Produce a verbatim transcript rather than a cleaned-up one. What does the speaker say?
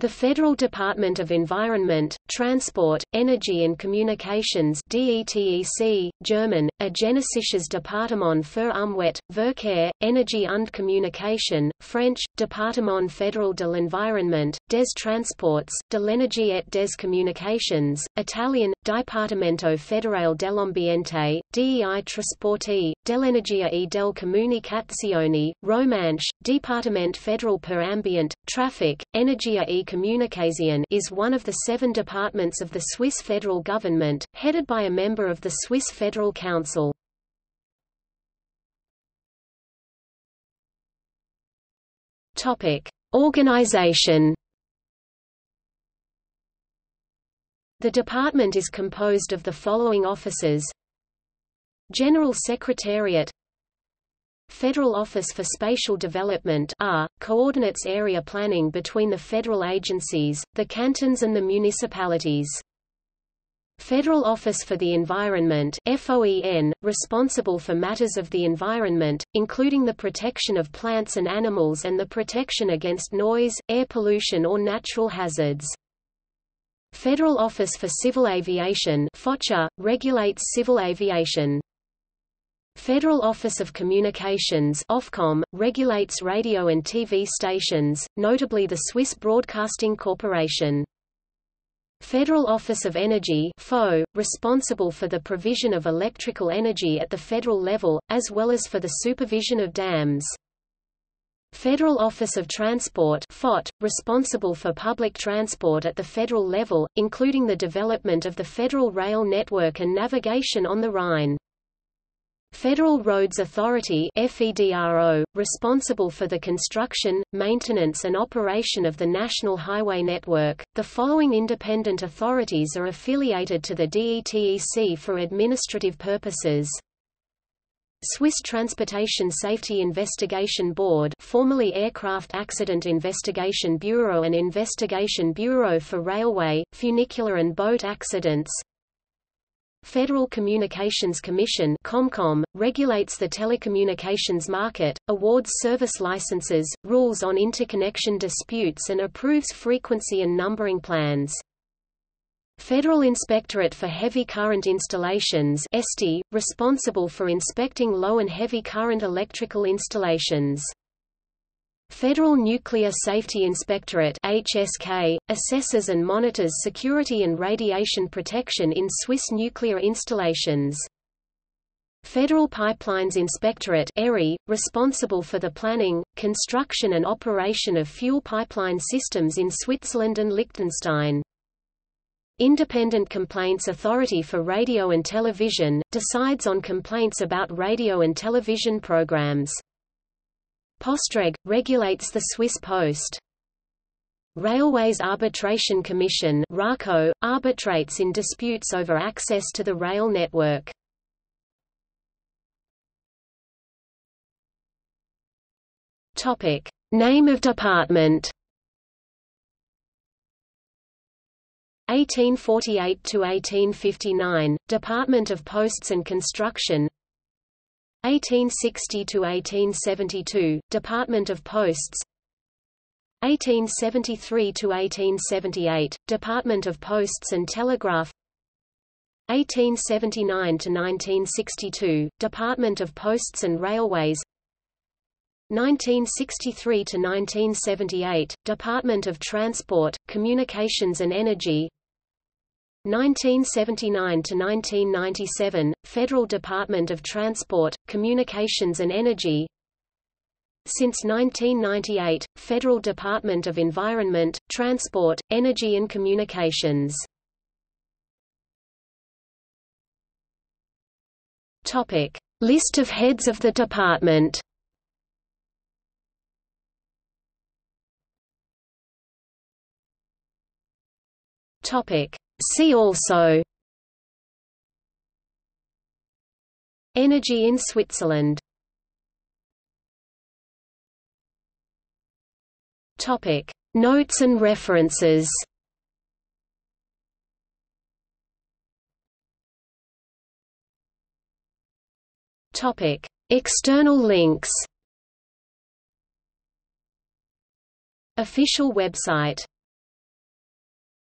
The Federal Department of Environment, Transport, Energy and Communications D E T E C, German, Agenessisches Departement für Umwelt, Verkehr, Energie und Kommunikation, French, Département fédéral de l'Environnement, des Transports, de l'Energie et des Communications, Italian, Dipartimento Federale dell'Ambiente, dei Trasporti, dell'Energia e delle Comunicazioni, Romanche, Departement fédéral per Ambient, Traffic, Energia e Communication is one of the seven departments of the Swiss federal government, headed by a member of the Swiss Federal Council. Topic: Organization. The department is composed of the following offices: General Secretariat, Federal Office for Spatial Development (A R E) coordinates area planning between the federal agencies, the cantons and the municipalities. Federal Office for the Environment (F O E N), responsible for matters of the environment, including the protection of plants and animals and the protection against noise, air pollution or natural hazards. Federal Office for Civil Aviation (F O C A) regulates civil aviation. Federal Office of Communications (Ofcom) regulates radio and T V stations, notably the Swiss Broadcasting Corporation. Federal Office of Energy (F O E), responsible for the provision of electrical energy at the federal level, as well as for the supervision of dams. Federal Office of Transport (F O T), responsible for public transport at the federal level, including the development of the federal rail network and navigation on the Rhine. Federal Roads Authority (F E D R O), responsible for the construction, maintenance and operation of the national highway network. The following independent authorities are affiliated to the D E T E C for administrative purposes: Swiss Transportation Safety Investigation Board, formerly Aircraft Accident Investigation Bureau and Investigation Bureau for Railway, Funicular and Boat Accidents. Federal Communications Commission (ComCom) regulates the telecommunications market, awards service licenses, rules on interconnection disputes and approves frequency and numbering plans. Federal Inspectorate for Heavy Current Installations (E S T I), responsible for inspecting low and heavy current electrical installations. Federal Nuclear Safety Inspectorate (H S K) assesses and monitors security and radiation protection in Swiss nuclear installations. Federal Pipelines Inspectorate (E R I), responsible for the planning, construction and operation of fuel pipeline systems in Switzerland and Liechtenstein. Independent Complaints Authority for Radio and Television, decides on complaints about radio and television programs. Postreg regulates the Swiss Post. Railways Arbitration Commission (RACO) arbitrates in disputes over access to the rail network. Topic: Name of department. eighteen forty-eight to eighteen fifty-nine, Department of Posts and Construction. eighteen sixty to eighteen seventy-two, Department of Posts. eighteen seventy-three to eighteen seventy-eight, Department of Posts and Telegraph. eighteen seventy-nine to nineteen sixty-two, Department of Posts and Railways. nineteen sixty-three to nineteen seventy-eight, Department of Transport, Communications and Energy. nineteen seventy-nine to nineteen ninety-seven, Federal Department of Transport, Communications and Energy. Since nineteen ninety-eight, Federal Department of Environment, Transport, Energy and Communications. Topic: List of heads of the department. Topic: See also: Energy in Switzerland. Topic: Notes and references. Topic: External links. Official website.